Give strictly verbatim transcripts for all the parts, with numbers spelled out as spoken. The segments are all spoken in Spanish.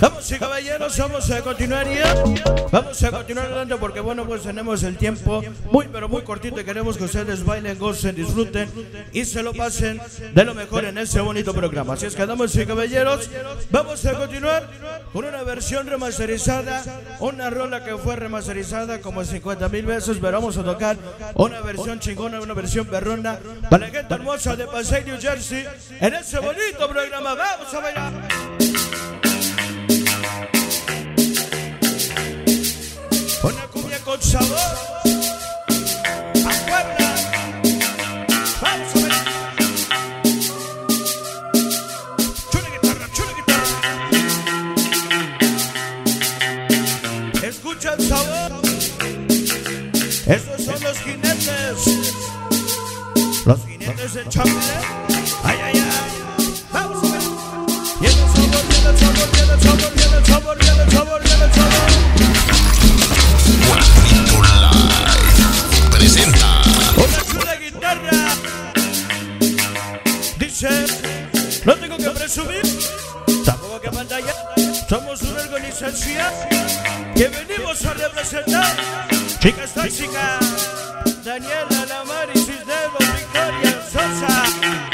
Vamos, caballeros, vamos a continuar Vamos a continuar adelante porque, bueno, pues tenemos el tiempo muy, pero muy cortito y queremos que ustedes bailen, gocen, disfruten y se lo pasen de lo mejor en este bonito programa. Así es que, damas y caballeros, vamos a continuar con una versión remasterizada, una rola que fue remasterizada como cincuenta mil veces, pero vamos a tocar una versión chingona, una versión perrona para la gente hermosa de Passaic, New Jersey, en este bonito programa. Vamos a bailar. Una cumbia con sabor a Puebla. Vamos a ver. Chula guitarra, chula guitarra. Escucha el sabor. Estos son los jinetes. Los jinetes de Chapultepec. Ay, ay, ay. Vamos a ver. Viene el sabor, viene el sabor, viene el sabor, viene el sabor, viene el sabor, viene el sabor. Manuel Quinto Live presenta una chula guitarra. Dice, no tengo que presumir, tampoco que pantalla. Somos una organización que venimos a representar. Chicas tóxicas, Daniela, Lamar y Cisneros, Victoria Sosa,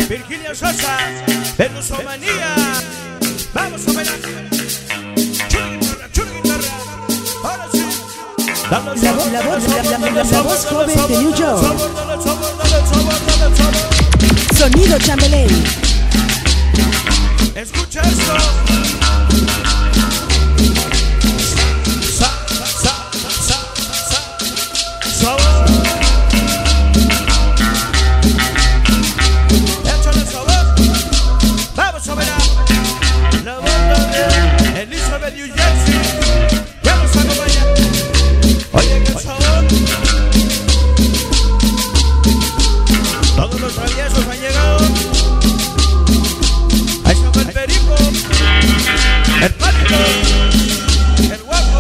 Virginia Sosa, Venusomanía. Vamos a bailar. La, la, la, voz, la, voz, la, la, la, la voz joven de New York. Sonido chambelén. Escucha esto. Sa, sa, sa, sa, sabor. Échale sabor. Vamos a ver a la banda de Elizabeth, New Jersey. Vamos a acompañar. Oye, qué sabor. Todos los traviesos han llegado. Ahí está el perico, el pánico, el guapo,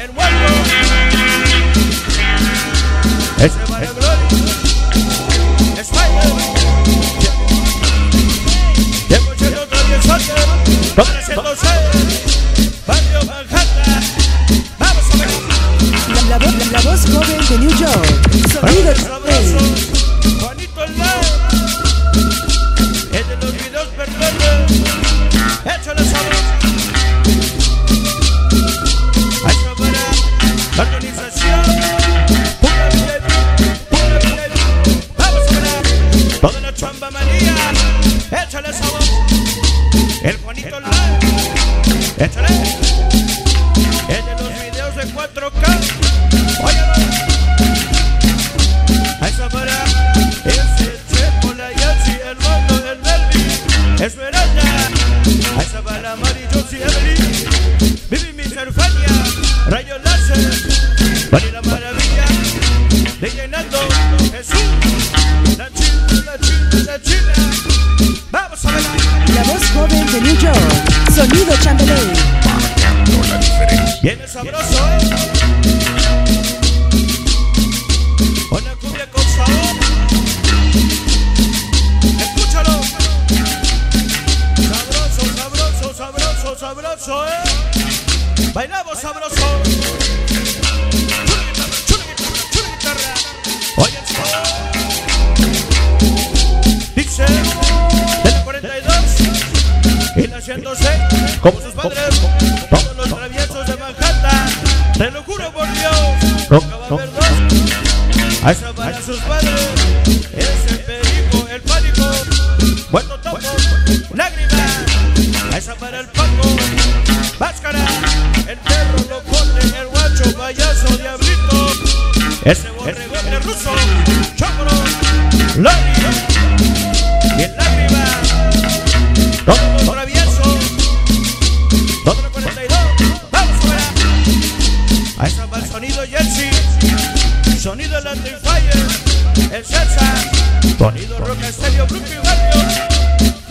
el guapo. Ese va el glory, España. Llevo siendo traviesote, complaciéndose. Barrio Manhattan. La, la, la, la voz joven de New York. Sonido chambelén. Juanito el lado. El de los videos perdones. Échale sabor. Ahí está para la organización. Pura vida, pura vida. Vamos a ver. Toda la chamba manía. Échale sabor. El Juanito el lado. Échale. El de los videos de cuatro K. Oye, a esa para ese chepo, la Yancy, el mundo del Melvin, Esmeralda, a esa para Mari, Josie, Evelyn, Vivi, Mister Fania, Rayo Láser, Marina Maravilla, D J Nando, Jesús, la chila, la chila, la chila. Vamos a ver la voz joven de New York, sonido chambelén. Marcando la diferencia. Viene sabroso, una cumbia con sabor. Escúchalo. Sabroso, sabroso, sabroso, sabroso, eh. Bailamos sabroso. Chula guitarra, chula guitarra, chula guitarra. Oye el sabor. Dice de la cuarenta y dos y la ciento seis, como sus padres, todos los traviesos de Manhattan. Te lo juro por Dios, nunca va a haber dos. A esa para sus padres, es el perico, el pánico, bueno toco, lágrimas. A esa para el paco, máscara, el perro, locote, el guacho, payaso, diablito. Ese borregón de ruso, chocoro, loli, y el lágrima. Todo lo travieso, todo lo cuarenta y dos, vamos fuera. A esa para el sonido Jersey. Sonido Latin Fire, el salsa, sonido rock estéreo, Brooklyn Barrio,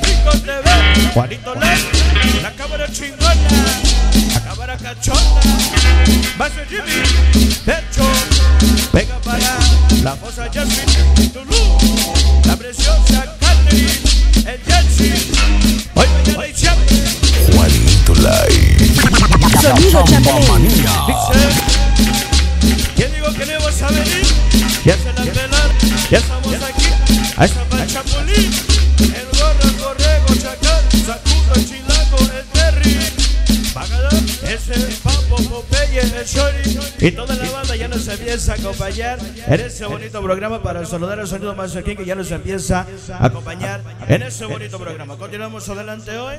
Rico T V, Juanito Led, la cámara chingona, la cámara cachonda, Master Jimmy, Techo, venga para la fosa Jasmine, Tulú, la preciosa Catherine, el Jensi, hoy mañana y siempre. Sonido Manía. ¿Quién dijo que no vas a venir? Ya se las velan, ya estamos aquí. Ahí está para el chapulín, el gorro, corrego, chacal, sacudo, el chilango, el terry, pagador, ese es el papo, Popeye, el shorty. Y toda la banda ya nos empieza a acompañar en ese bonito programa para saludar al Sonido Manuel Quinto, que ya nos empieza a acompañar en ese bonito programa. Continuamos adelante hoy.